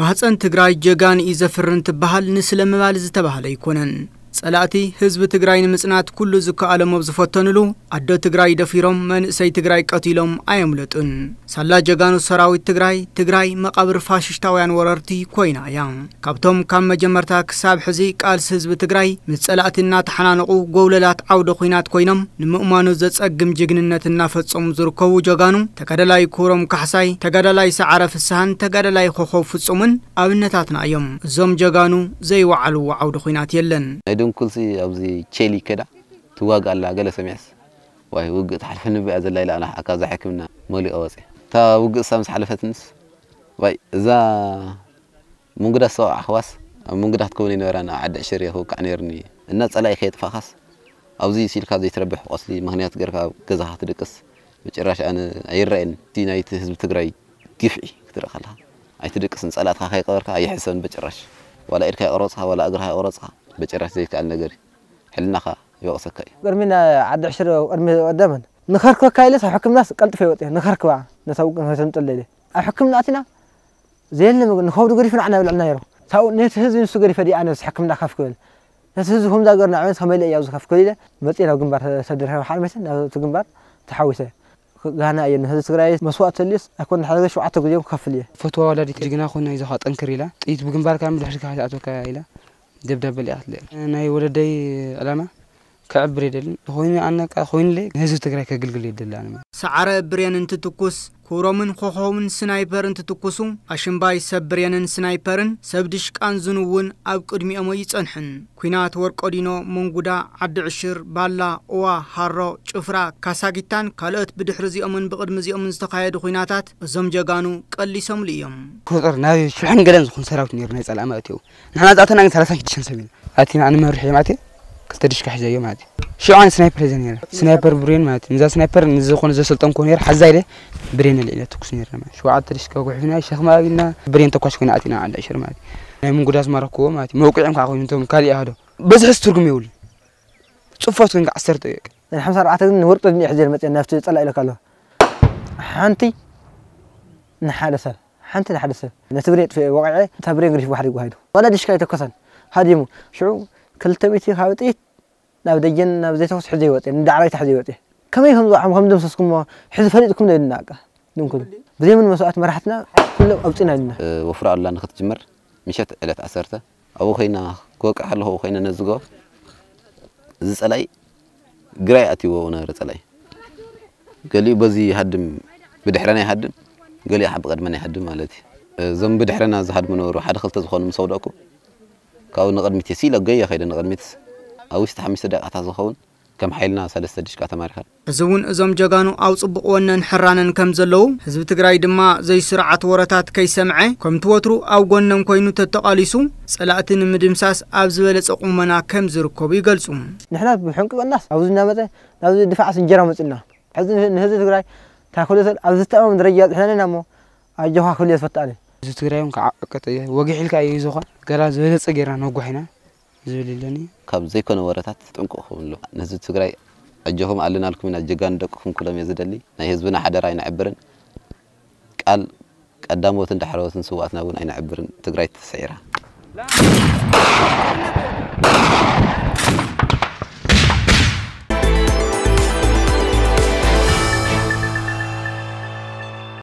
مهتسان تقرأي جغان إذا فرنت بحال نسلم والز تبحال يكونن سألاتي حزب تقرأي مسنات كل زكا على مبزفتن له عدو تقرأي دفيرهم من سي تقرأي قتيلهم أيملتن سألا جغان السراوي تقرأي مقابر فاششتاويان ورارتي كوين أيام كابتهم كام مجمرتاك ساب حزي كالس حزب تقرأي متسألاتي النات حنانقو قوللات عود خوينات كوينم لمؤمانو زدس أقم جغننات النافت أمزركو جغانو تقرأي كورم كحساي تقرأي سعرف السهن تقرأي خوخوف السمن أبنتاتنا أيام زم جغانو زي وعلو عود خوينات يلن كل شيء أبزي تشيلي كذا تواجع على قلة سمعس وهي وقت حلفنا بعد الليلة أنا أكذا حكمنا مولي أوزي تا وقت سامس حلفتنس وهي إذا مقدر سواء خواص مقدر تكونين ورانا عد شريه هو كعنيرني الناس على خيط فخص أبزي سيل كذا يتربح أصلي مهنيات جركا كذا هتركس بتشرش أنا أيرين تيناي تهز بتجري كيفي كتر خلها أيتركس نسألات خا خيط جركا أي حسن بتشرش ولا إركا أرصها ولا أجرها أرصها بجرح زيك على النجاري حلنا خا يوقسك أي أرمينا عد عشرة وأرمي قدامنا نخرك وكايلس حكم ناس قلت في وقته نخرك وعن نسوق نسوي تلليله حكمنا أتنا زي اللي نخوض جري في عنا ولا نيره سو نتهز نسوق جري في عنا حكمنا خاف كل نتهزهم ده جرنا عمل هم اللي يجوز خاف كل ده متى لو جنبار صدرها وحال مثلا أو تجنبار تحوسه جانا أي نهز جري مسوات تلليس أكون حاجة شو عطوا جيوم خاف ليه فتوى ولا تجينا خونا إذا حاط أنكريله يتجنبار كامل الحركة هذا أتوكايله دبدب اللي أخذ لي أنا ولدي ألمه كعبري دل خويني أنا كخوين لي هزو تقرأ كقلقلي دل ألمه سعر بريان أنت تقص كورامن خوخومن سنايبر أنت تقصون عشان باي سبريان سنايبرن سبدشك أنزنون أبقدمي أمويت أنحن كينات ورق أدينو منقودا عد عشر بالا أوا حرو شفرا كاساقيتان كالات بدحرزي أمن بقدمزي أمن استقايا دخيناتات زمجاقانو كالي سمليهم كوزر ناوي شوحن قدن زخون سراوت نيرنيز ألأما أتيو نحن أتنا عن ثلاثة كتشان سبيل أتينا أنا مرحي معتي كتدشك حزايو معتي شو عن سنايبر زنير سنايبر برين معتي نزا سنايبر نزخون نزا سلطان كونير حزايله برين اللي تكسنير معتي شو عاد تدشك وقعنا شيخ ما قلنا برين تقاش كنا أتينا عند عشر معتي من قداس مركو معتي موقعهم كأخوي منتهم كالي هذا بس هسترقم يقول صفاتهم كعسرت ياك الحمد لله أعتقد إن ورطة مني حزير متى نفتي تطلع إلى كله حانتي نحادثة حنت الحادثة نتبريد في وقعه تبريد غريب واحد يقول هيدو ولا دش كايت كسن هاديمو شو كلت بيتي خاوتيت نبدين نبديت أخص حديوتي ندعريت حديوتي كم يهم ضعهم دمسكم حذف فريدكم للناقة نقول بدي من مسوات مرحتنا كله أبطينا لنا وفرع الله نخت جمر مشت على تأثرته أو خينا كوك حله أو خينا نزقه زس علي قراءتي ونارت علي قال لي بزي هدم بدحرني هدم قال لي أحب قد من يحد مالتي زم بدحرنا زحد من وروح حد خلت زخون مسوداكو كاو نقد متسيلة جاية خير نقد متس أو استحمي صدق أتزخون كم حيلنا سلسة دش كاتمارخل زون زم جاكانو أو صبقونا حرانا كم زلو حزب تقرأي دماء زي سرعة ورتات كي سمعه كم توترو أو قلنا مكينو تتقاليسو سألاتنا مدمساس أبزولت أقومنا كم زركو بيقلسوم نحن بحنك الناس عاوزنا مثلا عاوز دفاع سنجرة مثلنا حزب تقرأي تأخذ أزتأم من درجات إحنا ننامو أجوها كل يسفط عليه. زتقرأيهم كعقتيه وجه الك أي زوجة قال زوجة صغيرة نوجهنا زوليلني. كاب زي كانوا ورثات تنكو خون له نزتقرأي أجوهم علينا لكم من الجيران دكهم كلهم يزدلي نهزبنا حدا رأينا عبرن قال قدامه تندحروه تنسواتنا ونعين عبرن تقرأي تسعيرها.